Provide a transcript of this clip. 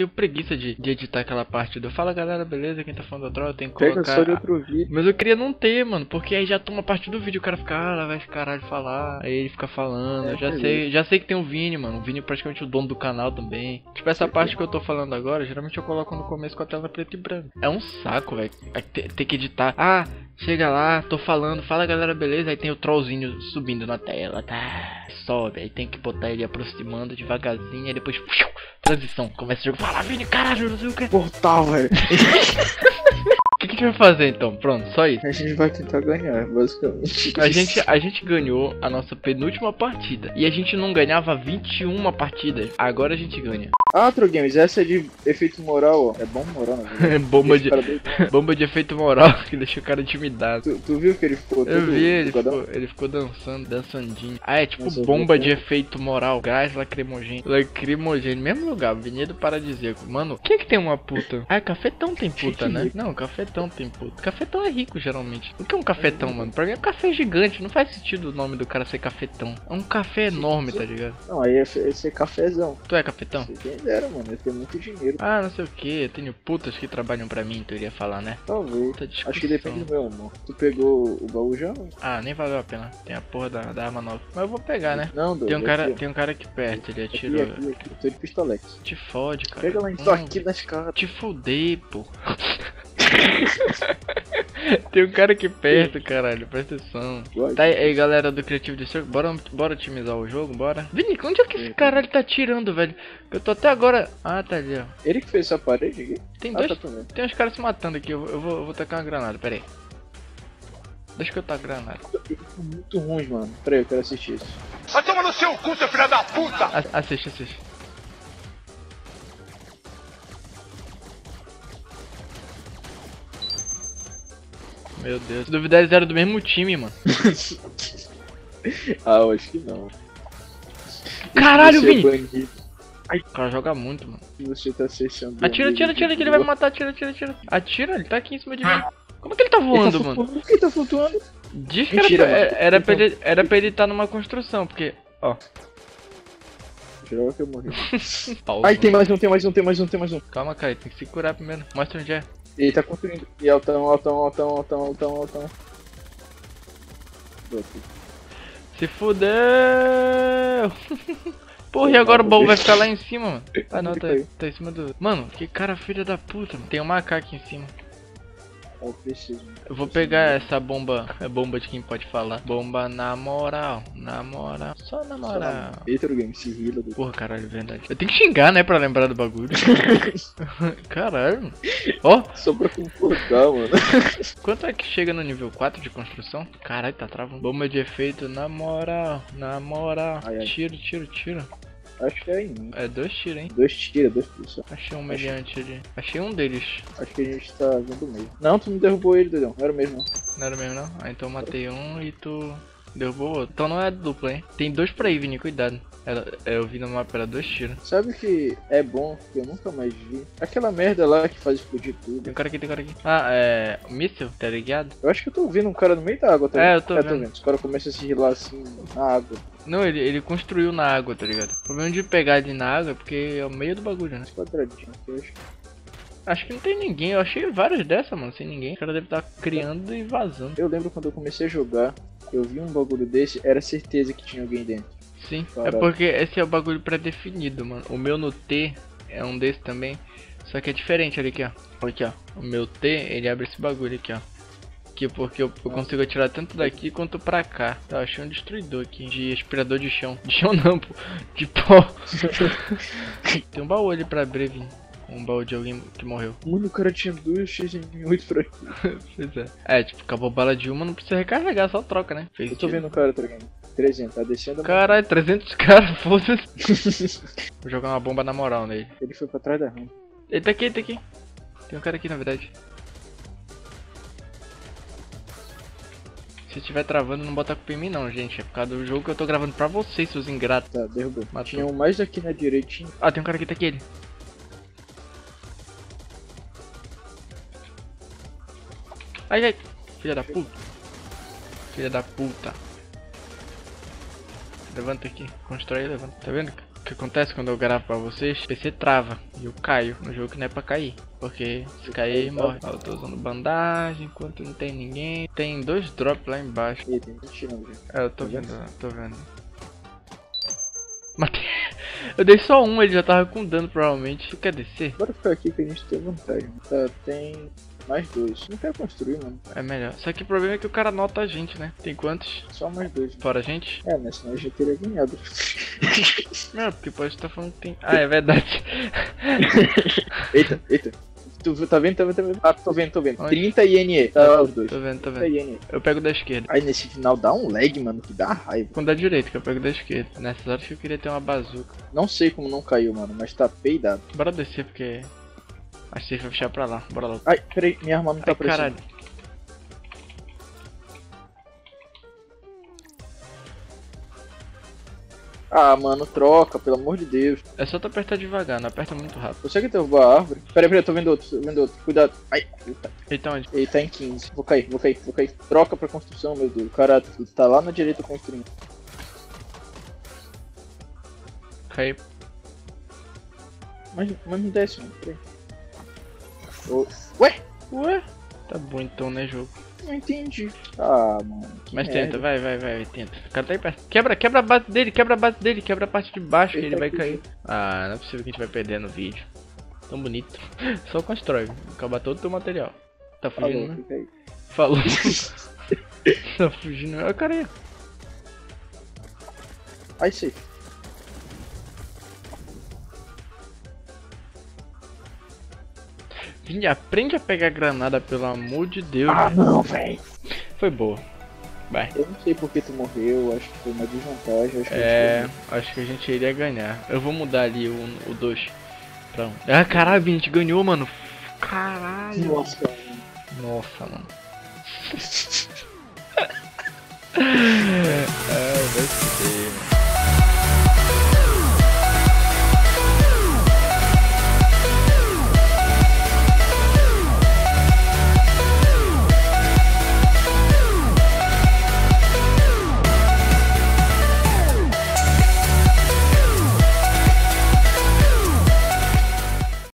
tenho preguiça de editar aquela parte do "fala galera, beleza, quem tá falando da troll", tem que colocar... Pega só de outro vídeo. Mas eu queria não ter, mano, porque aí já toma parte do vídeo, o cara fica, ah, lá vai esse caralho falar, aí ele fica falando, é, eu já sei que tem o Vini, mano, o Vini é praticamente o dono do canal também. Tipo, essa parte que eu tô falando agora, geralmente eu coloco no começo com a tela preta e branca. É um saco, velho, ter que editar, ah... Chega lá, tô falando, fala galera, beleza, aí tem o trollzinho subindo na tela, tá? Sobe, aí tem que botar ele aproximando devagarzinho, aí depois... Transição, começa o jogo, fala Vini, caralho, não sei o que... Portal, velho. O que a gente vai fazer então? Pronto, só isso. A gente vai tentar ganhar, basicamente. A gente ganhou a nossa penúltima partida. E a gente não ganhava 21 partidas. Agora a gente ganha. Ah, True Games, essa é de efeito moral, ó. É bom moral, né? É bomba de efeito moral que deixa o cara intimidado. Tu viu que ele ficou? Eu vi, ele ficou dançando, dançandinho. Ah, é tipo nossa, bomba de efeito moral. Gás lacrimogêneo. Lacrimogêneo, mesmo lugar, Vinhedo Paradisíaco. Mano, o que é que tem uma puta? Ah, Cafetão tem puta, né? Não, Cafetão tem puta. Cafetão é rico, geralmente. O que é um cafetão, mano? Pra mim é um café gigante. Não faz sentido o nome do cara ser cafetão. É um café enorme, tá ligado? Não, aí esse é cafezão. Tu é cafetão? Quem dera, mano. Eu tenho muito dinheiro. Ah, não sei o que. Eu tenho putas que trabalham pra mim, tu iria falar, né? Talvez. Acho que depende do meu amor. Tu pegou o baú já? Mano? Ah, nem valeu a pena. Tem a porra da arma nova. Mas eu vou pegar, né? Não, doido. Tem um cara aqui perto. Ele atirou. Aqui. Tô de pistolete. Te fode, cara. Pega lá, então, aqui nas caras. Te fudei, pô. Tem um cara aqui perto, caralho, presta atenção. Tá aí, galera do Creative Destruction, bora otimizar o jogo, bora. Vini, onde é que esse caralho tá atirando, velho? Eu tô até agora... Ah, tá ali, ó. Ele que fez essa parede aqui? Tem dois... Tá, tem uns caras se matando aqui, eu vou tacar uma granada, pera aí. Deixa que eu tacar a granada. Muito ruim, mano. Pera aí, eu quero assistir isso. Vai tomar no seu cu, seu filho da puta! Assiste. Meu Deus, se duvidar eles eram do mesmo time, mano. Ah, eu acho que não. Caralho, Vini! Ai, o cara joga muito, mano. Você tá acessando. Atira, que ele vai me matar, atira. Atira, ele tá aqui em cima de mim. Como é que ele tá voando, mano? Por que ele tá flutuando? Diz que era pra ele estar numa construção, porque, ó. Jurava que eu morri. Ai, tem mais um. Calma, cara, tem que se curar primeiro. Mostra onde é. Ele tá construindo. E altão. Se fudeu! Porra, e agora o baú vai ficar lá em cima, mano. Ah não, tá em cima do... Mano, que cara filha da puta, mano. Tem um macaco aqui em cima. Eu vou pegar essa bomba. É bomba de quem pode falar. Bomba na moral. Na moral. Só na moral. Eita, o game se rila. Porra, caralho, é verdade. Eu tenho que xingar, né? Pra lembrar do bagulho. Caralho. Ó. Oh. Só pra comportar, mano. Quanto é que chega no nível 4 de construção? Caralho, tá travando. Bomba de efeito na moral. Na moral. Ai, ai. Tiro. Acho que é em... É 2 tiros, hein? 2 tiros. Achei um mediante ali. Achei um deles. Acho que a gente tá vendo o meio. Não, tu não derrubou ele, doidão. Não era o mesmo, não. Não era o mesmo, não? Ah, então eu matei um e tu derrubou o outro. Então não é dupla, hein? Tem 2 pra aí, Vini, cuidado. Eu vi no mapa, era 2 tiros. Sabe o que é bom, que eu nunca mais vi? Aquela merda lá que faz explodir tudo. Tem um cara aqui. Ah, é... Míssil, tá ligado? Eu acho que eu tô ouvindo um cara no meio da água, tá ligado? É, eu tô vendo. Os caras começam a se rilar assim, na água. Não, ele construiu na água, tá ligado? O problema de pegar ele na água é porque é o meio do bagulho, né? Esse quadradinho, eu acho. Acho que não tem ninguém, eu achei várias dessas, mano, sem ninguém. O cara deve estar criando e vazando. Eu lembro quando eu comecei a jogar, eu vi um bagulho desse, era certeza que tinha alguém dentro. Sim, parado. É porque esse é o bagulho pré-definido, mano. O meu no T é um desse também, só que é diferente, olha aqui, ó. Aqui, ó. O meu T, ele abre esse bagulho aqui, ó. Porque eu consigo atirar tanto daqui quanto pra cá. Tá, achei um destruidor aqui. De aspirador de chão. De chão não, pô. De pó. Tem um baú ali pra abrir, Vini. Um baú de alguém que morreu. Mano, o cara tinha 2 X8 pra aqui. Pois é. É, tipo, acabou a bala de uma, não precisa recarregar, só troca, né? Fez eu tô vendo o cara trocando. 300, tá descendo. Caralho, 300 caras, foda-se. Vou jogar uma bomba na moral nele. Ele foi pra trás da rampa. Ele tá aqui, ele tá aqui. Tem um cara aqui, na verdade. Se estiver travando, não bota a culpa em mim não, gente. É por causa do jogo que eu tô gravando pra vocês, seus ingratos. Tá, derrubou. Matou. Tinha um mais aqui na direitinha. Ah, tem um cara aqui, tá aqui, ele. Ai, filha da puta. Levanta aqui, constrói e levanta. Tá vendo? que acontece quando eu gravo pra vocês, o PC trava e eu caio no jogo que não é pra cair, porque se cair morre. Eu tô usando bandagem enquanto não tem ninguém. Tem dois drops lá embaixo. E tem gente tirando. É, eu tô vendo, tô vendo. Matei. Eu dei só um, ele já tava com dano provavelmente. Tu quer descer? Bora ficar aqui que a gente tem vantagem. Tá, tem mais dois. Não quero construir, mano. É melhor. Só que o problema é que o cara nota a gente, né? Tem quantos? Só mais dois. Né? Fora a gente? É, mas senão eu já teria ganhado. Não, porque pode estar falando que tem... Ah, é verdade. Eita, eita. Tu tá vendo, tá vendo, tá vendo? Ah, tô vendo, tô vendo. Onde? 30 INE. Tá lá os dois. Tô vendo, tô vendo. Eu pego da esquerda. Aí nesse final dá um lag, mano, que dá raiva. Quando dá direito, que eu pego da esquerda. Nessas horas que eu queria ter uma bazuca. Não sei como não caiu, mano, mas tá peidado. Bora descer, porque... acho que vai fechar pra lá. Bora logo. Ai, peraí, minha arma não tá aparecendo. Caralho. Ah, mano, troca, pelo amor de Deus. É só tu apertar devagar, não aperta muito rápido. Você que derrubou a árvore? Peraí, peraí, tô vendo outro, Cuidado. Ai, eita. Ele tá onde? Ele tá em 15. Vou cair, vou cair. Troca pra construção, meu Deus. O cara tá lá na direita construindo. Caiu. Mas não desce, mano. Peraí. Oh. Ué? Ué? Tá bom então, né, jogo? Não entendi. Ah, mano. Mas tenta, vai, tenta. O cara tá aí perto. Quebra, a base dele, quebra a parte de baixo que ele vai cair. Ah, não é possível que a gente vai perder no vídeo. Tão bonito. Só constrói, acabar todo o teu material. Tá fugindo, né? Fica aí. Falou. Tá fugindo, olha o cara aí. Aí sim. Aprende a pegar granada, pelo amor de Deus. Ah, véio. Não, véi. Foi boa. Vai. Eu não sei porque tu morreu, acho que foi uma desvantagem. Acho que acho que a gente iria ganhar. Eu vou mudar ali o 2 pra 1. Ah, caralho, a gente ganhou, mano. Caralho. Nossa, mano. Nossa, mano. É, vai ser.